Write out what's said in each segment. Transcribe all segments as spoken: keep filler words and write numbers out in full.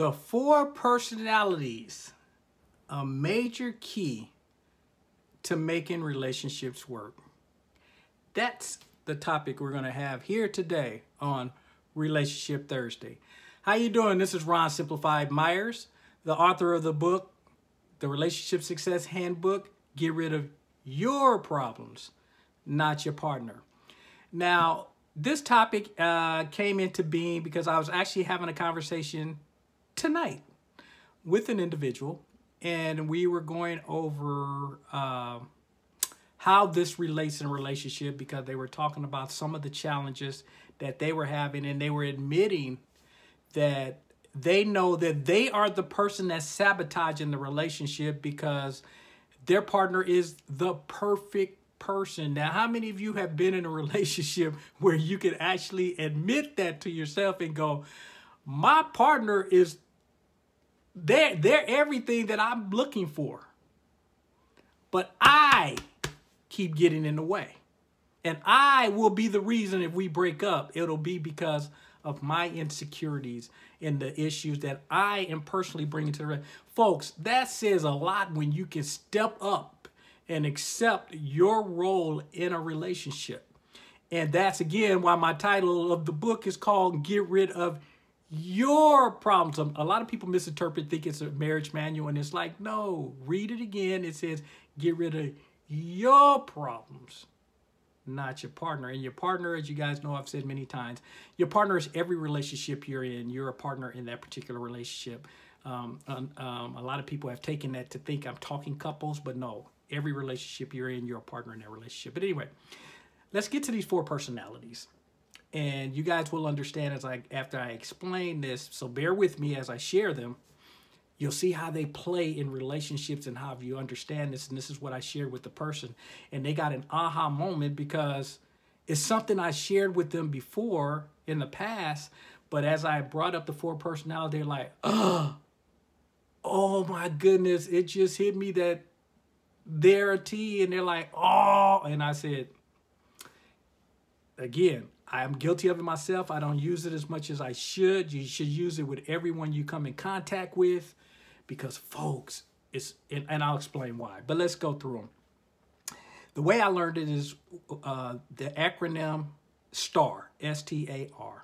The four personalities, a major key to making relationships work. That's the topic we're going to have here today on Relationship Thursday. How you doing? This is Ron Simplified Myers, the author of the book, The Relationship Success Handbook, Get Rid of Your Problems, Not Your Partner. Now, this topic uh, came into being because I was actually having a conversation tonight with an individual, and we were going over uh, how this relates in a relationship, because they were talking about some of the challenges that they were having, and they were admitting that they know that they are the person that's sabotaging the relationship because their partner is the perfect person. Now, how many of you have been in a relationship where you can actually admit that to yourself and go, my partner is, they're, they're everything that I'm looking for, but I keep getting in the way. And I will be the reason if we break up. It'll be because of my insecurities and the issues that I am personally bringing to the relationship. Folks, that says a lot when you can step up and accept your role in a relationship. And that's, again, why my title of the book is called Get Rid of Your Problems. A lot of people misinterpret, think it's a marriage manual, and it's like, no, read it again. It says, get rid of your problems, not your partner. And your partner, as you guys know, I've said many times, your partner is every relationship you're in. You're a partner in that particular relationship. Um, um, um, a lot of people have taken that to think I'm talking couples, but no, every relationship you're in, you're a partner in that relationship. But anyway, let's get to these four personalities. And you guys will understand as I, after I explain this, so bear with me as I share them. You'll see how they play in relationships and how you understand this. And this is what I shared with the person. And they got an aha moment because it's something I shared with them before in the past. But as I brought up the four personalities, they're like, oh, oh my goodness. It just hit me that they're a T. And they're like, oh. And I said, again, I'm guilty of it myself. I don't use it as much as I should. You should use it with everyone you come in contact with. Because, folks, it's, and, and I'll explain why, but let's go through them. The way I learned it is uh, the acronym STAR, S T A R.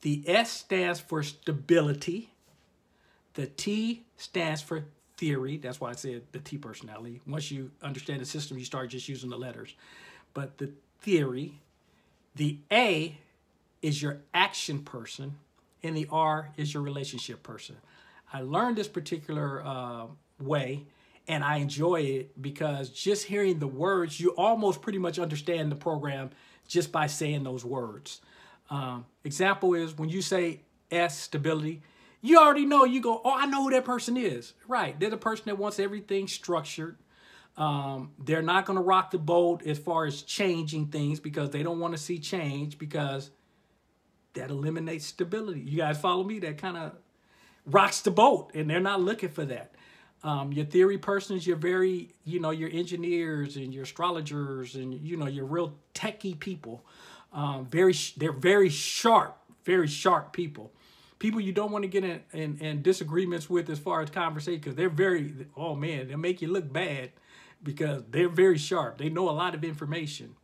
The S stands for stability. The T stands for theory. That's why I said the T personality. Once you understand the system, you start just using the letters. But the theory, the A is your action person, and the R is your relationship person. I learned this particular uh, way, and I enjoy it because just hearing the words, you almost pretty much understand the program just by saying those words. Um, example is when you say S, stability, you already know, you go, oh, I know who that person is. Right, they're the person that wants everything structured. Um, they're not going to rock the boat as far as changing things because they don't want to see change, because that eliminates stability. You guys follow me? That kind of rocks the boat, and they're not looking for that. Um, your theory persons, your very, you know, your engineers and your astrologers and, you know, your real techie people. Um, very, they're very sharp, very sharp people. People you don't want to get in, in, in disagreements with as far as conversation, because they're very, oh man, they'll make you look bad because they're very sharp. They know a lot of information.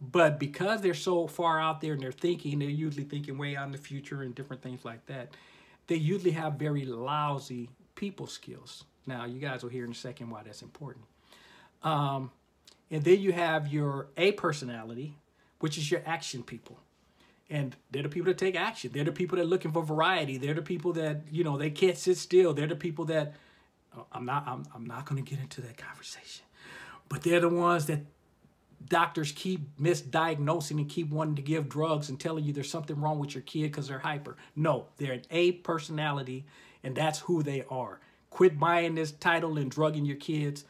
But because they're so far out there and they're thinking, they're usually thinking way out in the future and different things like that. They usually have very lousy people skills. Now, you guys will hear in a second why that's important. Um, and then you have your A personality, which is your action people. And they're the people that take action. They're the people that are looking for variety. They're the people that, you know, they can't sit still. They're the people that, I'm not, I'm, I'm not going to get into that conversation. But they're the ones that doctors keep misdiagnosing and keep wanting to give drugs and telling you there's something wrong with your kid because they're hyper. No, they're an A personality, and that's who they are. Quit buying this title and drugging your kids.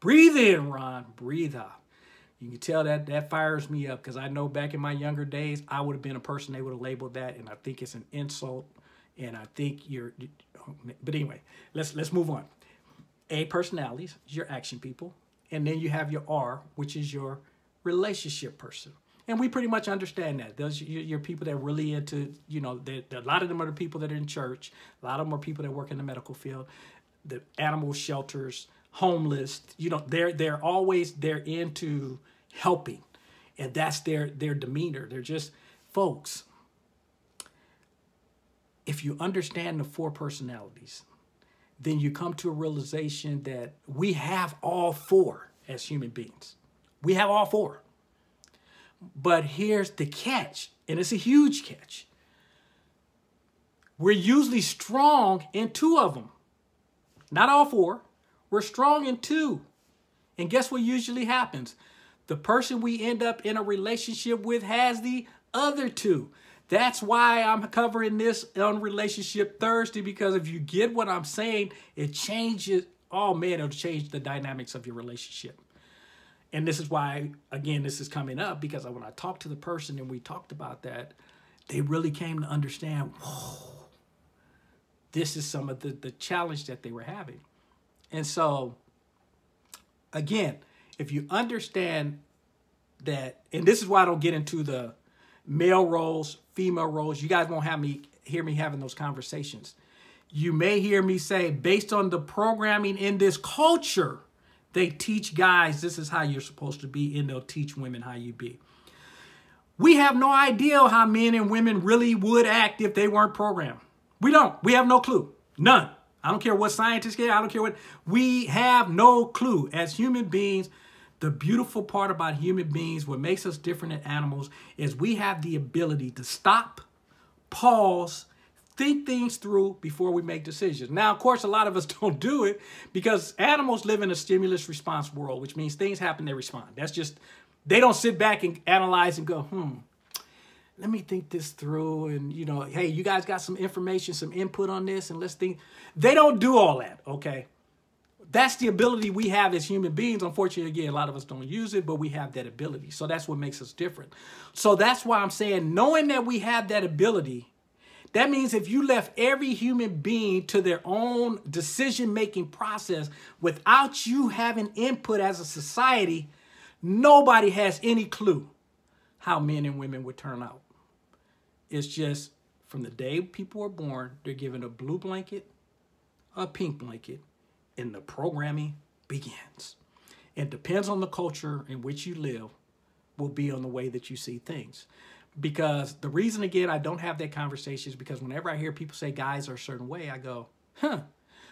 Breathe in, Ron. Breathe out. You can tell that that fires me up, because I know back in my younger days, I would have been a person they would have labeled that, and I think it's an insult, and I think you're... But anyway, let's, let's move on. A personalities, your action people. And then you have your R, which is your relationship person. And we pretty much understand that. Those you're people that are really into, you know, they're, they're, a lot of them are the people that are in church. A lot of them are people that work in the medical field, the animal shelters, homeless. You know, they're they're always they're into helping, and that's their their demeanor. They're just folks. If you understand the four personalities, then you come to a realization that we have all four as human beings. We have all four. But here's the catch, and it's a huge catch. We're usually strong in two of them. Not all four. We're strong in two. And guess what usually happens? The person we end up in a relationship with has the other two. That's why I'm covering this on Relationship Thursday, because if you get what I'm saying, it changes. Oh, man, it'll change the dynamics of your relationship. And this is why, again, this is coming up, because when I talked to the person and we talked about that, they really came to understand, whoa, this is some of the, the challenge that they were having. And so, again, if you understand that, and this is why I don't get into the male roles, female roles. You guys won't have me hear me having those conversations. You may hear me say, based on the programming in this culture, they teach guys, this is how you're supposed to be, and they'll teach women how you be. We have no idea how men and women really would act if they weren't programmed. We don't. We have no clue. None. I don't care what scientists get. I don't care what. We have no clue. As human beings, the beautiful part about human beings, what makes us different than animals, is we have the ability to stop, pause, think things through before we make decisions. Now, of course, a lot of us don't do it because animals live in a stimulus response world, which means things happen, they respond. That's just, they don't sit back and analyze and go, hmm, let me think this through. And, you know, hey, you guys got some information, some input on this, and let's think. They don't do all that, okay? That's the ability we have as human beings. Unfortunately, again, a lot of us don't use it, but we have that ability. So that's what makes us different. So that's why I'm saying, knowing that we have that ability, that means if you left every human being to their own decision-making process without you having input as a society, nobody has any clue how men and women would turn out. It's just from the day people are born, they're given a blue blanket, a pink blanket, and the programming begins. It depends on the culture in which you live will be on the way that you see things. Because the reason, again, I don't have that conversation is because whenever I hear people say guys are a certain way, I go, huh.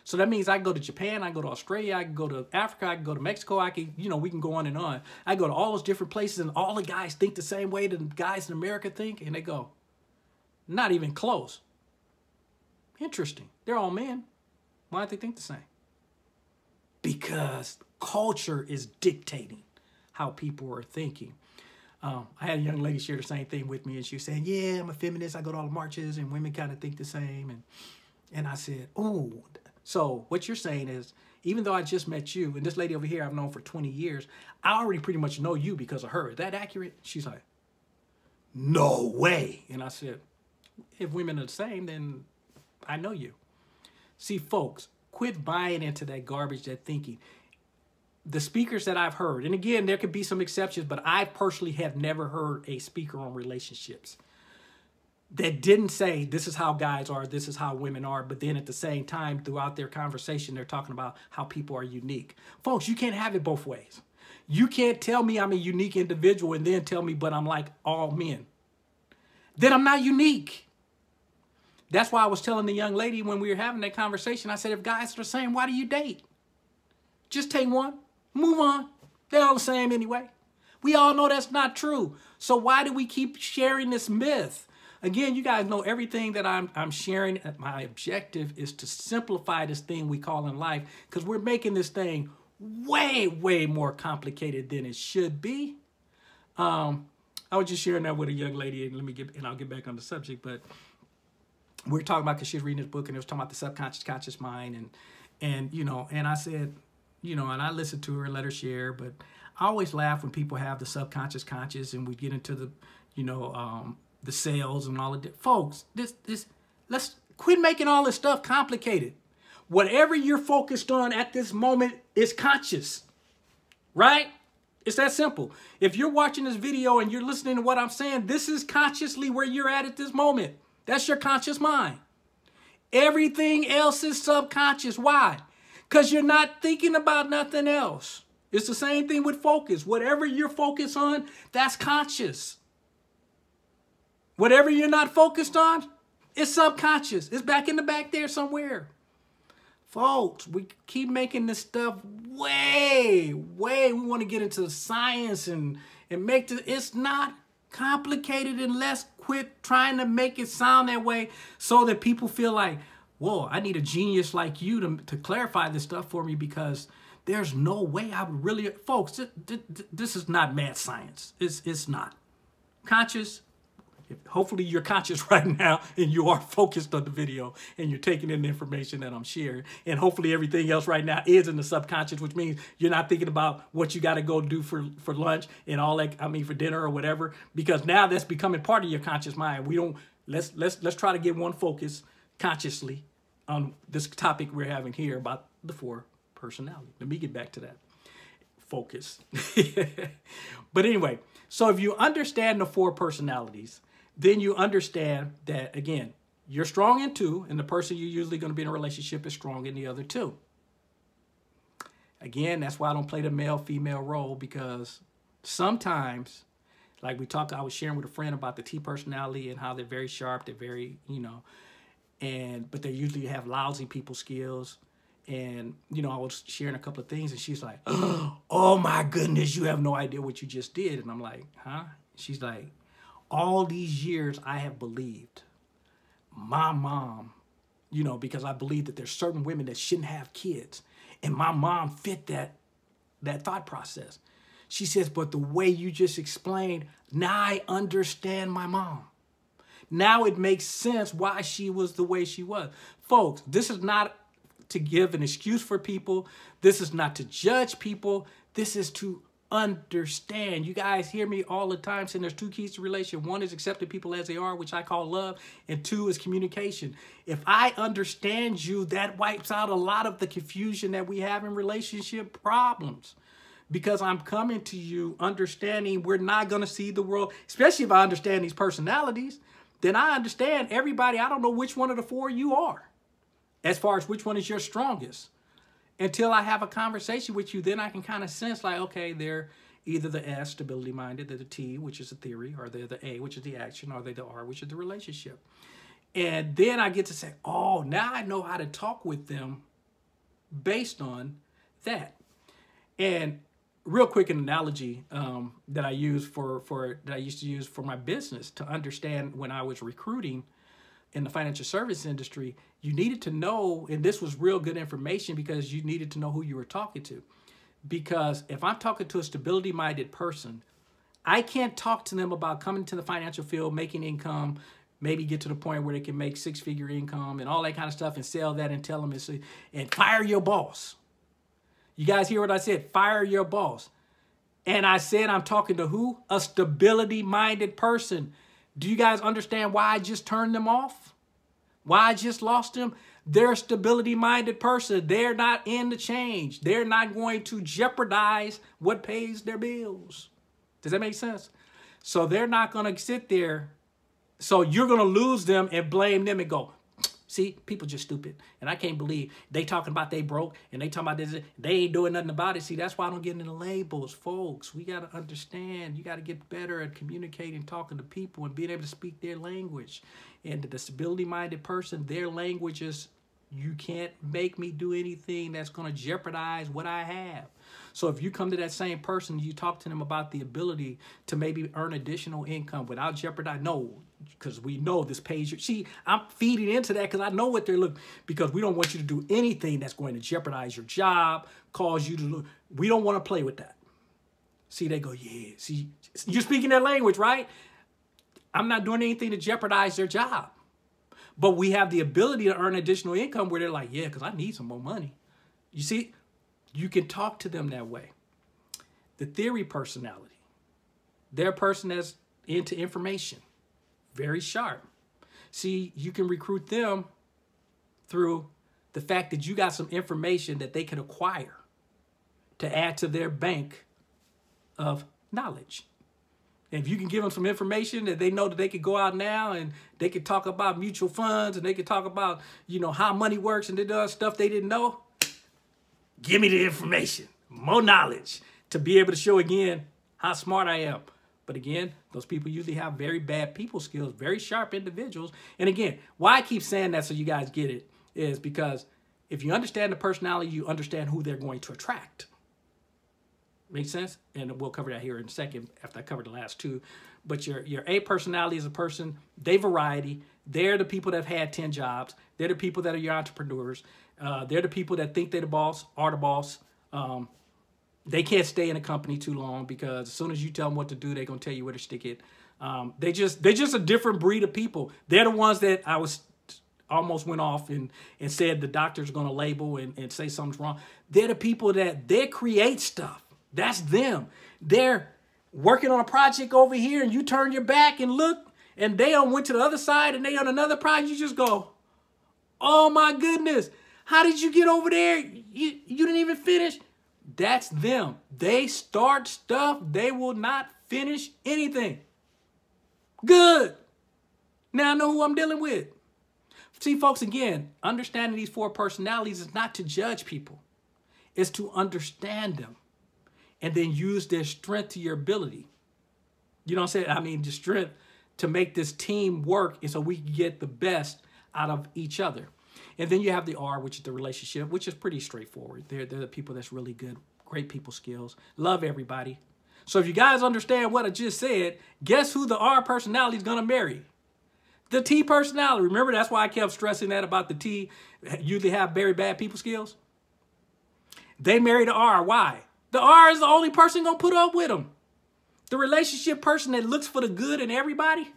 So that means I can go to Japan, I can go to Australia, I can go to Africa, I can go to Mexico, I can, you know, we can go on and on. I go to all those different places and all the guys think the same way the guys in America think, and they go, not even close. Interesting. They're all men. Why don't they think the same? Because culture is dictating how people are thinking. Um, I had a young lady share the same thing with me, and she was saying, yeah, I'm a feminist. I go to all the marches, and women kind of think the same. And and I said, ooh, so what you're saying is, even though I just met you, and this lady over here I've known for twenty years, I already pretty much know you because of her. Is that accurate? She's like, no way. And I said, if women are the same, then I know you. See, folks, quit buying into that garbage, that thinking. The speakers that I've heard, and again, there could be some exceptions, but I personally have never heard a speaker on relationships that didn't say, this is how guys are, this is how women are, but then at the same time, throughout their conversation, they're talking about how people are unique. Folks, you can't have it both ways. You can't tell me I'm a unique individual and then tell me, but I'm like all men. Then I'm not unique. That's why I was telling the young lady when we were having that conversation, I said, if guys are the same, why do you date? Just take one. Move on. They're all the same anyway. We all know that's not true. So why do we keep sharing this myth? Again, you guys know everything that I'm, I'm sharing. My objective is to simplify this thing we call in life, because we're making this thing way, way more complicated than it should be. Um, I was just sharing that with a young lady, and let me get and I'll get back on the subject. But we we're talking about, because she was reading this book, and it was talking about the subconscious, conscious mind, and and you know, and I said, you know, and I listened to her and let her share, but I always laugh when people have the subconscious conscious and we get into the, you know, um, the sales and all of that. Folks, this, this, let's quit making all this stuff complicated. Whatever you're focused on at this moment is conscious, right? It's that simple. If you're watching this video and you're listening to what I'm saying, this is consciously where you're at at this moment. That's your conscious mind. Everything else is subconscious. Why? Because you're not thinking about nothing else. It's the same thing with focus. Whatever you're focused on, that's conscious. Whatever you're not focused on, it's subconscious. It's back in the back there somewhere. Folks, we keep making this stuff way, way. We want to get into the science and, and make the, it's not complicated, and let's quit trying to make it sound that way so that people feel like, whoa, I need a genius like you to, to clarify this stuff for me, because there's no way I would really, folks, th th th this is not mad science. It's, it's not. Conscious, hopefully you're conscious right now and you are focused on the video and you're taking in the information that I'm sharing. And hopefully everything else right now is in the subconscious, which means you're not thinking about what you got to go do for, for lunch and all that, I mean, for dinner or whatever, because now that's becoming part of your conscious mind. We don't, let's, let's, let's try to get one focus consciously on this topic we're having here about the four personality. Let me get back to that. Focus. But anyway, so if you understand the four personalities, then you understand that, again, you're strong in two, and the person you're usually going to be in a relationship is strong in the other two. Again, that's why I don't play the male-female role, because sometimes, like we talked, I was sharing with a friend about the T personality and how they're very sharp, they're very, you know, and but they usually have lousy people skills. And, you know, I was sharing a couple of things, and she's like, oh, my goodness, you have no idea what you just did. And I'm like, huh? She's like, all these years I have believed my mom, you know, because I believe that there's certain women that shouldn't have kids. And my mom fit that, that thought process. She says, but the way you just explained, now I understand my mom. Now it makes sense why she was the way she was. Folks, this is not to give an excuse for people. This is not to judge people. This is to understand. You guys hear me all the time saying there's two keys to relation. One is accepting people as they are, which I call love, and two is communication. If I understand you, that wipes out a lot of the confusion that we have in relationship problems, because I'm coming to you understanding we're not going to see the world, especially if I understand these personalities, then I understand everybody. I don't know which one of the four you are as far as which one is your strongest. Until I have a conversation with you, then I can kind of sense like, okay, they're either the S, stability-minded, they're the T, which is the theory, or they're the A, which is the action, or they're the R, which is the relationship. And then I get to say, oh, now I know how to talk with them based on that. And real quick, an analogy um, that I use for, for that I used to use for my business to understand when I was recruiting in the financial service industry, you needed to know, and this was real good information because you needed to know who you were talking to. Because if I'm talking to a stability-minded person, I can't talk to them about coming to the financial field, making income, maybe get to the point where they can make six-figure income and all that kind of stuff and sell that and tell them it's, and fire your boss. You guys hear what I said? Fire your boss. And I said I'm talking to who? A stability-minded person. Do you guys understand why I just turned them off? Why I just lost them? They're a stability-minded person. They're not in the change. They're not going to jeopardize what pays their bills. Does that make sense? So they're not going to sit there. So you're going to lose them and blame them and go, see, people just stupid. And I can't believe they talking about they broke and they talking about this. They ain't doing nothing about it. See, that's why I don't get into the labels, folks. We got to understand. You got to get better at communicating, talking to people, and being able to speak their language. And the disability-minded person, their language is, you can't make me do anything that's going to jeopardize what I have. So if you come to that same person, you talk to them about the ability to maybe earn additional income without jeopardizing. No, because we know this pays you. See, I'm feeding into that because I know what they're looking, because we don't want you to do anything that's going to jeopardize your job, cause you to look. We don't want to play with that. See, they go, yeah, see, you're speaking that language, right? I'm not doing anything to jeopardize their job. But we have the ability to earn additional income where they're like, yeah, because I need some more money. You see, you can talk to them that way. The theory personality, they're a person that's into information, very sharp. See, you can recruit them through the fact that you got some information that they can acquire to add to their bank of knowledge. And if you can give them some information that they know that they could go out now and they could talk about mutual funds and they could talk about, you know, how money works and the other stuff they didn't know, give me the information, more knowledge to be able to show again how smart I am. But again, those people usually have very bad people skills, very sharp individuals. And again, why I keep saying that so you guys get it is because if you understand the personality, you understand who they're going to attract. Make sense? And we'll cover that here in a second after I cover the last two. But your, your A personality is a person, they variety. They're the people that have had ten jobs. They're the people that are your entrepreneurs. Uh, they're the people that think they're the boss, are the boss. Um, They can't stay in a company too long because as soon as you tell them what to do, they're going to tell you where to stick it. Um, they just, they're just a different breed of people. They're the ones that I was almost went off and, and said the doctor's going to label and, and say something's wrong. They're the people that they create stuff. That's them. They're working on a project over here and you turn your back and look and they went to the other side and they on another project. You just go, oh my goodness, how did you get over there? You, you didn't even finish. That's them. They start stuff. They will not finish anything. Good. Now I know who I'm dealing with. See, folks, again, understanding these four personalities is not to judge people. It's to understand them and then use their strength to your ability. You know what I'm saying? I mean, the strength to make this team work and so we can get the best out of each other. And then you have the R, which is the relationship, which is pretty straightforward. They're, they're the people that's really good, great people skills, love everybody. So if you guys understand what I just said, guess who the R personality is going to marry? The T personality. Remember, that's why I kept stressing that about the T. Usually have very bad people skills. They marry the R. Why? The R is the only person going to put up with them. The relationship person that looks for the good in everybody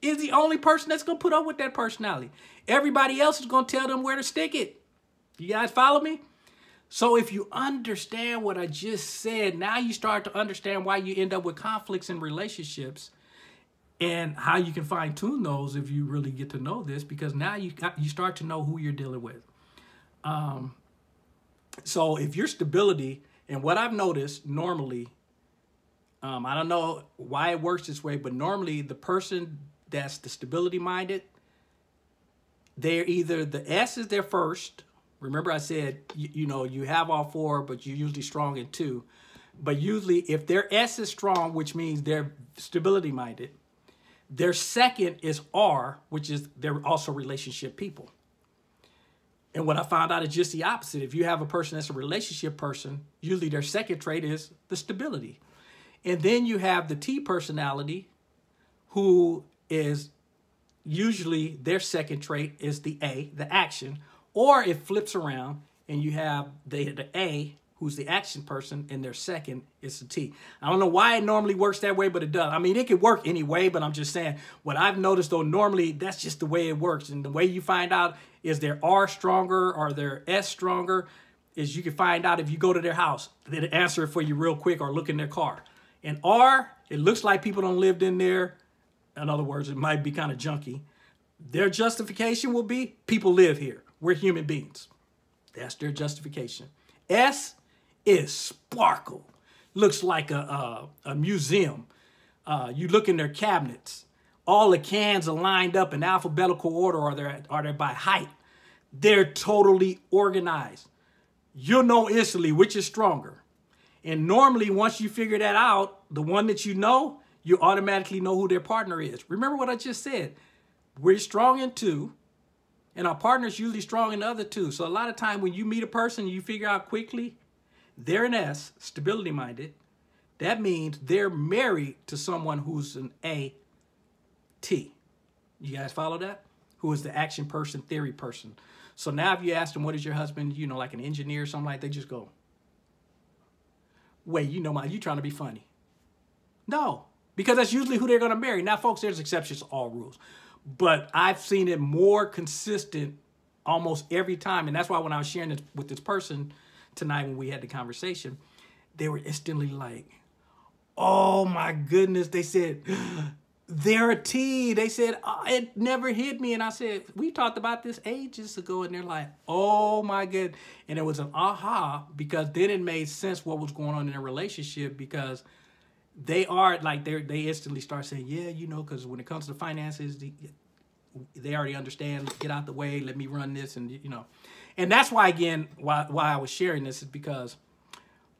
is the only person that's going to put up with that personality. Everybody else is going to tell them where to stick it. You guys follow me? So if you understand what I just said, now you start to understand why you end up with conflicts in relationships and how you can fine tune those if you really get to know this, because now you, you start to know who you're dealing with. Um, so if your stability, and what I've noticed normally, um, I don't know why it works this way, but normally the person that's the stability minded, they're either the S is their first. Remember I said, you, you know, you have all four, but you're usually strong in two. But usually if their S is strong, which means they're stability minded, their second is R, which is they're also relationship people. And what I found out is just the opposite. If you have a person that's a relationship person, usually their second trait is the stability. And then you have the T personality who is usually their second trait is the A, the action, or it flips around and you have the, the A, who's the action person, and their second is the T. I don't know why it normally works that way, but it does. I mean, it could work any way, but I'm just saying what I've noticed, though, normally that's just the way it works. And the way you find out is their R stronger or their S stronger is you can find out if you go to their house. They'll answer it for you real quick or look in their car. And R, it looks like people don't live in there. In other words, it might be kind of junky. Their justification will be people live here. We're human beings. That's their justification. S is sparkle. Looks like a, a, a museum. Uh, you look in their cabinets. All the cans are lined up in alphabetical order or they're, or they're by height. They're totally organized. You'll know instantly which is stronger. And normally, once you figure that out, the one that you know, you automatically know who their partner is. Remember what I just said. We're strong in two, and our partner's usually strong in the other two. So a lot of time when you meet a person, you figure out quickly, they're an S, stability-minded. That means they're married to someone who's an A T. You guys follow that? Who is the action person, theory person. So now if you ask them, what is your husband, you know, like an engineer or something like that, they just go, wait, you know, my, you trying to be funny. No, because that's usually who they're going to marry. Now, folks, there's exceptions to all rules. But I've seen it more consistent almost every time. And that's why when I was sharing this with this person tonight when we had the conversation, they were instantly like, oh, my goodness. They said, they're a T. They said, oh, it never hit me. And I said, we talked about this ages ago. And they're like, oh my God. And it was an aha, because then it made sense what was going on in their relationship, because they are like, they they instantly start saying, yeah, you know, because when it comes to finances, they already understand, get out the way, let me run this. And, you know, and that's why, again, why, why I was sharing this is because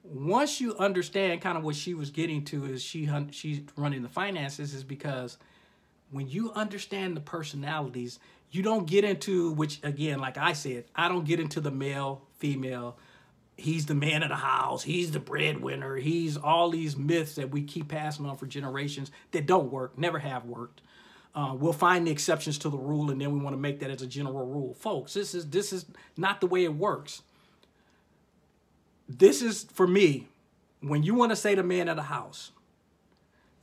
once you understand kind of what she was getting to is she she's running the finances, is because when you understand the personalities, you don't get into, which again, like I said, I don't get into the male, female, he's the man of the house, he's the breadwinner, he's all these myths that we keep passing on for generations that don't work, never have worked. Uh, we'll find the exceptions to the rule, and then we want to make that as a general rule. Folks, this is, this is not the way it works. This is, for me, when you want to say the man of the house,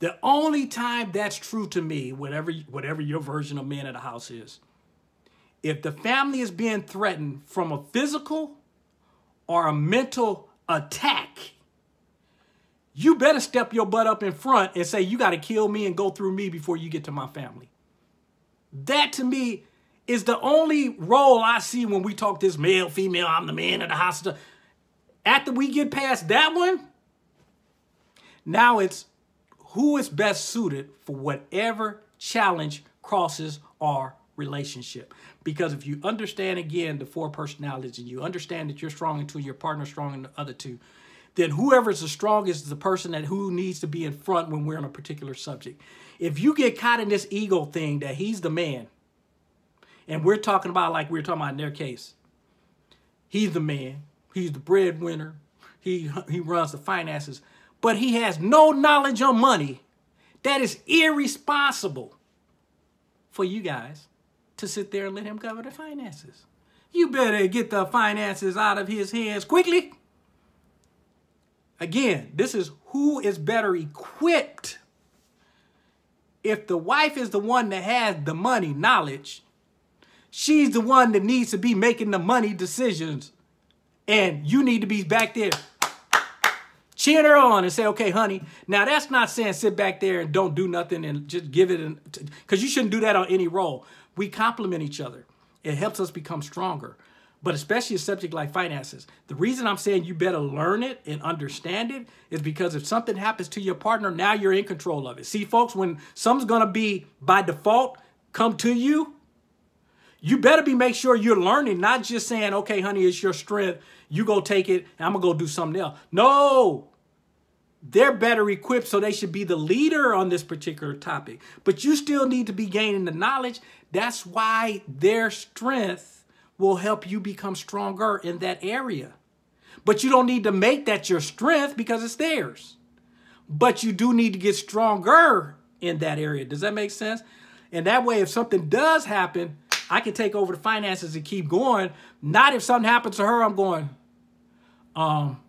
the only time that's true to me, whatever, whatever your version of man of the house is, if the family is being threatened from a physical or a mental attack, you better step your butt up in front and say, you got to kill me and go through me before you get to my family. That, to me, is the only role I see when we talk this male, female, I'm the man of the house. After we get past that one, now it's who is best suited for whatever challenge, crosses, our relationship. Because if you understand, again, the four personalities, and you understand that you're strong in two, your partner's strong in the other two, then whoever is the strongest is the person that who needs to be in front when we're on a particular subject. If you get caught in this ego thing that he's the man, and we're talking about, like we were talking about in their case, he's the man, he's the breadwinner, he, he runs the finances, but he has no knowledge on money, that is irresponsible for you guys to sit there and let him cover the finances. You better get the finances out of his hands quickly. Again, this is who is better equipped. If the wife is the one that has the money knowledge, she's the one that needs to be making the money decisions. And you need to be back there, cheer her on and say, okay, honey. Now, that's not saying sit back there and don't do nothing and just give it, because you shouldn't do that on any role. We complement each other. It helps us become stronger, but especially a subject like finances. The reason I'm saying you better learn it and understand it is because if something happens to your partner, now you're in control of it. See, folks, when something's going to be by default come to you, you better be make sure you're learning, not just saying, okay, honey, it's your strength. You go take it, and I'm going to go do something else. No, they're better equipped, so they should be the leader on this particular topic. But you still need to be gaining the knowledge. That's why their strength will help you become stronger in that area. But you don't need to make that your strength because it's theirs. But you do need to get stronger in that area. Does that make sense? And that way, if something does happen, I can take over the finances and keep going. Not if something happens to her, I'm going, um,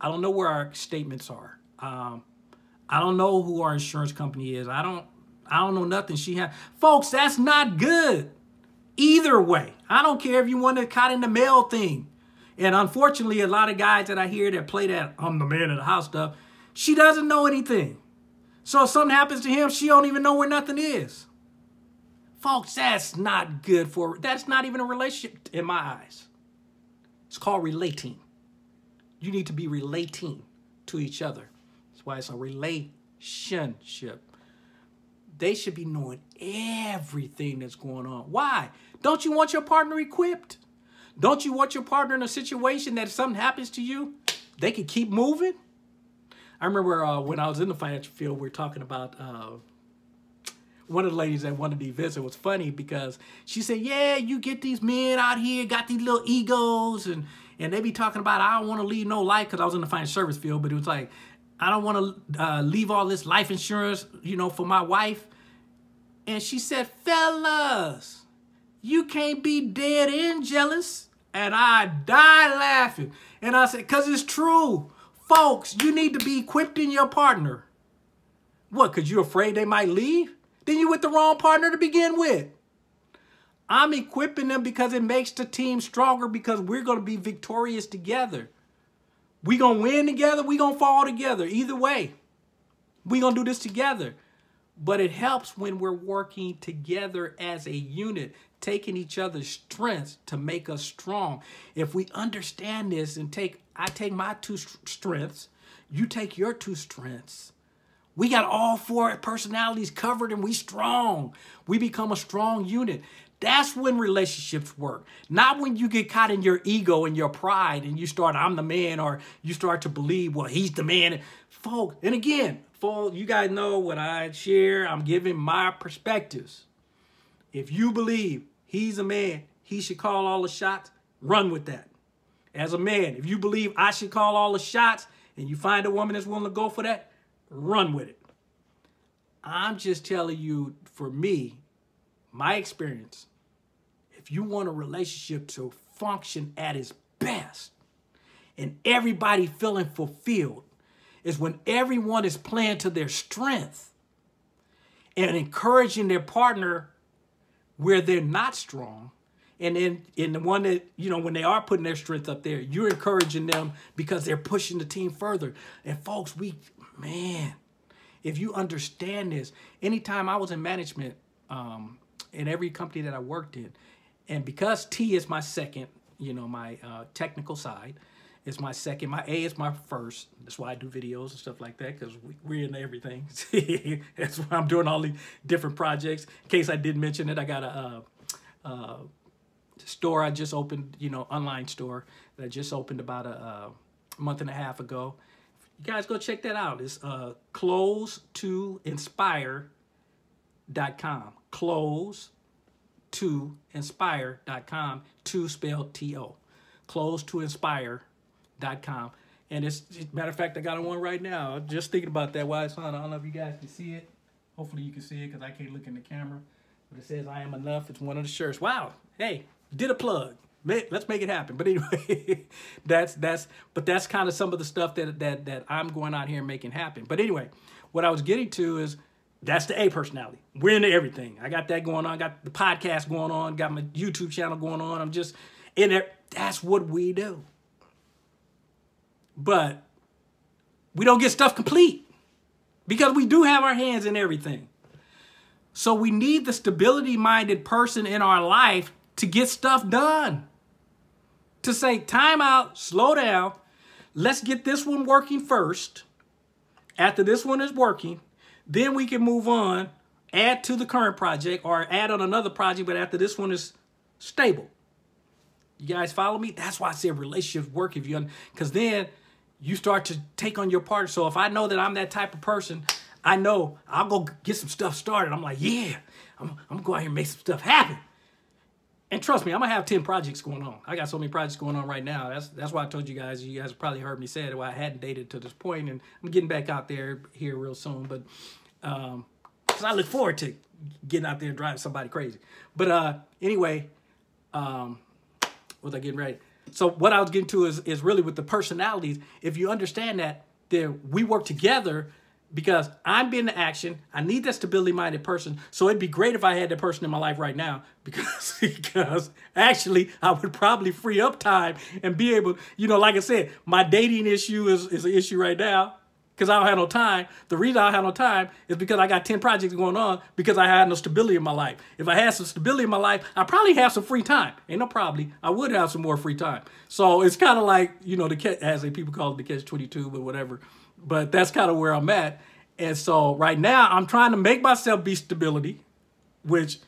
I don't know where our statements are. Um, I don't know who our insurance company is. I don't, I don't know nothing she has. Folks, that's not good either way. I don't care if you want to caught in the mail thing. And unfortunately, a lot of guys that I hear that play that I'm the man of the house stuff, she doesn't know anything. So if something happens to him, she don't even know where nothing is. Folks, that's not good for, that's not even a relationship in my eyes. It's called relating. You need to be relating to each other. That's why it's a relationship. They should be knowing everything that's going on. Why? Don't you want your partner equipped? Don't you want your partner in a situation that if something happens to you, they can keep moving? I remember uh, when I was in the financial field, we were talking about uh, one of the ladies at one of the events, it was funny because she said, yeah, you get these men out here, got these little egos, and, and they be talking about, I don't want to leave no life, because I was in the financial service field, but it was like, I don't want to uh, leave all this life insurance, you know, for my wife. And she said, fellas, you can't be dead and jealous. And I died laughing. And I said, because it's true. Folks, you need to be equipped in your partner. What, because you're afraid they might leave? Then you're with the wrong partner to begin with. I'm equipping them because it makes the team stronger, because we're going to be victorious together. We're going to win together. We're going to fall together. Either way, we're going to do this together. But it helps when we're working together as a unit, taking each other's strengths to make us strong. If we understand this and take, I take my two strengths, you take your two strengths, we got all four personalities covered and we strong. We become a strong unit. That's when relationships work. Not when you get caught in your ego and your pride and you start, I'm the man, or you start to believe, well, he's the man. Folk, and again, folk, you guys know what I share. I'm giving my perspectives. If you believe he's a man, he should call all the shots, run with that. As a man, if you believe I should call all the shots and you find a woman that's willing to go for that, run with it. I'm just telling you, for me, my experience, if you want a relationship to function at its best and everybody feeling fulfilled, is when everyone is playing to their strength and encouraging their partner where they're not strong. And then in the one that, you know, when they are putting their strength up there, you're encouraging them because they're pushing the team further. And folks, we, man, if you understand this, anytime I was in management, um, in every company that I worked in, and because T is my second, you know, my uh, technical side is my second, my A is my first. That's why I do videos and stuff like that, because we, we're in everything. That's why I'm doing all these different projects. In case I did mention it, I got a uh, uh, store I just opened, you know, online store that I just opened about a uh, month and a half ago. You guys go check that out. It's uh, Clothes to Inspire. Dot com clothes to inspire dot com, to spell T O, clothes to inspire dot com. And it's, matter of fact, I got one right now. Just thinking about that while it's on. I don't know if you guys can see it. Hopefully you can see it because I can't look in the camera. But it says I am enough. It's one of the shirts. Wow. Hey, did a plug. Let's make it happen. But anyway, that's that's but that's kind of some of the stuff that that that I'm going out here and making happen. But anyway, what I was getting to is, that's the A personality. We're into everything. I got that going on. I got the podcast going on. Got my YouTube channel going on. I'm just in there. That's what we do. But we don't get stuff complete because we do have our hands in everything. So we need the stability-minded person in our life to get stuff done. To say, time out, slow down. Let's get this one working first. After this one is working, then we can move on, add to the current project or add on another project, but after this one is stable. You guys follow me? That's why I said relationships work if you, because then you start to take on your partner. So if I know that I'm that type of person, I know I'll go get some stuff started. I'm like, yeah, I'm, I'm going to go out here and make some stuff happen. And trust me, I'm going to have ten projects going on. I got so many projects going on right now. That's that's why I told you guys, you guys probably heard me say it, well, I hadn't dated to this point, and I'm getting back out there here real soon. But um, because I look forward to getting out there and driving somebody crazy. But uh, anyway, um, what was I getting ready? So what I was getting to is, is really with the personalities. If you understand that, then we work together because I'm being the action. I need that stability-minded person. So it'd be great if I had that person in my life right now because, because actually I would probably free up time and be able, you know, like I said, my dating issue is, is an issue right now because I don't have no time. The reason I don't have no time is because I got ten projects going on because I had no stability in my life. If I had some stability in my life, I probably have some free time. Ain't no probably. I would have some more free time. So it's kind of like, you know, the as they people call it, the catch twenty-two, but whatever. But that's kind of where I'm at. And so right now I'm trying to make myself be stability, which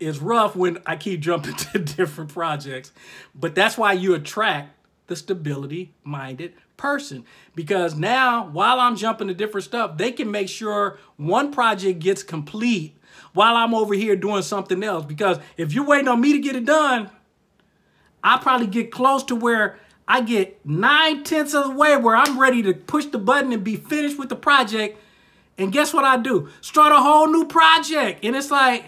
is rough when I keep jumping to different projects. But that's why you attract the stability-minded person, because now while I'm jumping to different stuff, they can make sure one project gets complete while I'm over here doing something else. Because if you're waiting on me to get it done, I probably get close to where I get nine-tenths of the way where I'm ready to push the button and be finished with the project. And guess what I do? Start a whole new project. And it's like,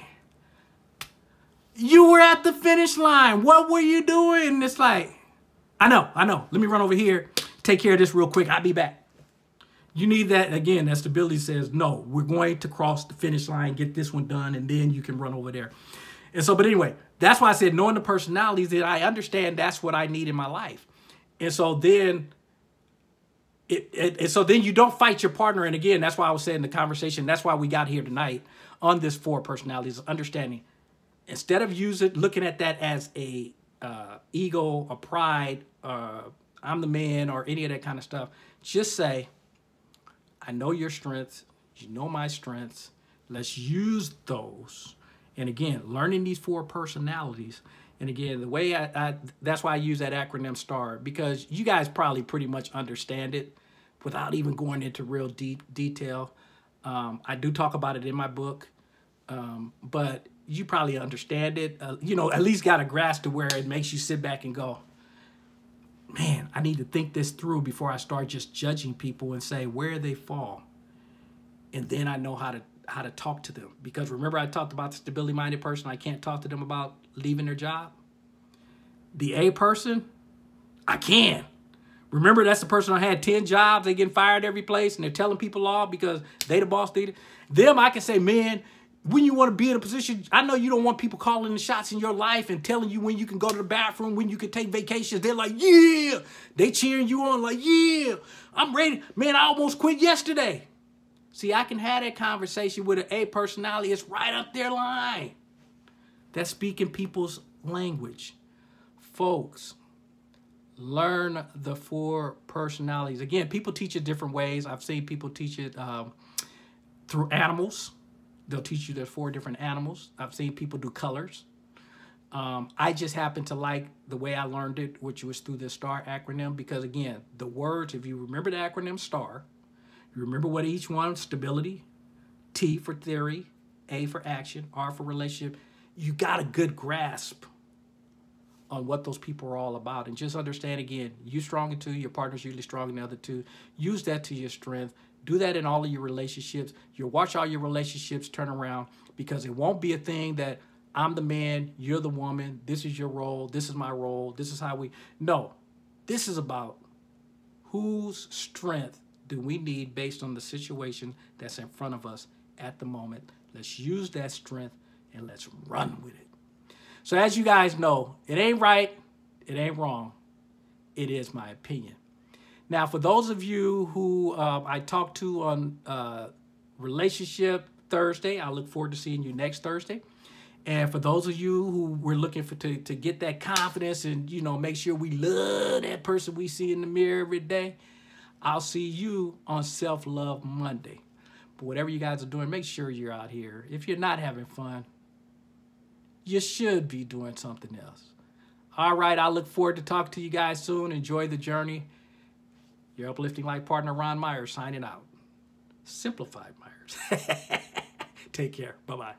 you were at the finish line. What were you doing? And it's like, I know, I know. Let me run over here. Take care of this real quick. I'll be back. You need that. Again, that stability says, no, we're going to cross the finish line, get this one done, and then you can run over there. And so, but anyway, that's why I said knowing the personalities, that I understand that's what I need in my life. And so then It, it, and so then you don't fight your partner. And again, that's why I was saying in the conversation, that's why we got here tonight on this four personalities, understanding. Instead of using, looking at that as a uh, ego, a pride, uh, I'm the man, or any of that kind of stuff, just say, I know your strengths, you know my strengths, let's use those. And again, learning these four personalities. And again, the way I, I, that's why I use that acronym STAR, because you guys probably pretty much understand it without even going into real deep detail. Um, I do talk about it in my book, um, but you probably understand it, uh, you know, at least got a grasp to where it makes you sit back and go, man, I need to think this through before I start just judging people and say where they fall. And then I know how to how to talk to them. Because remember, I talked about the stability-minded person. I can't talk to them about leaving their job. The A person, I can. Remember, that's the person who had ten jobs. They getting fired every place and they're telling people all because they the boss. They, them, I can say, man, when you want to be in a position, I know you don't want people calling the shots in your life and telling you when you can go to the bathroom, when you can take vacations. They're like, yeah. They cheering you on like, yeah, I'm ready. Man, I almost quit yesterday. See, I can have that conversation with an A personality. It's right up their line. That's speaking people's language. Folks, learn the four personalities. Again, people teach it different ways. I've seen people teach it um, through animals. They'll teach you the four different animals. I've seen people do colors. Um, I just happen to like the way I learned it, which was through the STAR acronym, because again, the words, if you remember the acronym STAR, remember what each one, stability, T for theory, A for action, R for relationship. You got a good grasp on what those people are all about. And just understand, again, you're strong in two, your partner's usually strong in the other two. Use that to your strength. Do that in all of your relationships. You'll watch all your relationships turn around, because it won't be a thing that I'm the man, you're the woman, this is your role, this is my role, this is how we... No, this is about whose strength do we need based on the situation that's in front of us at the moment. Let's use that strength and let's run with it. So as you guys know, it ain't right, it ain't wrong. It is my opinion. Now, for those of you who uh, I talked to on uh, Relationship Thursday, I look forward to seeing you next Thursday. And for those of you who were looking for to, to get that confidence and, you know, make sure we love that person we see in the mirror every day, I'll see you on Self-Love Monday. But whatever you guys are doing, make sure you're out here. If you're not having fun, you should be doing something else. All right, I look forward to talking to you guys soon. Enjoy the journey. Your uplifting life partner, Ron Myers, signing out. Simplified Myers. Take care. Bye-bye.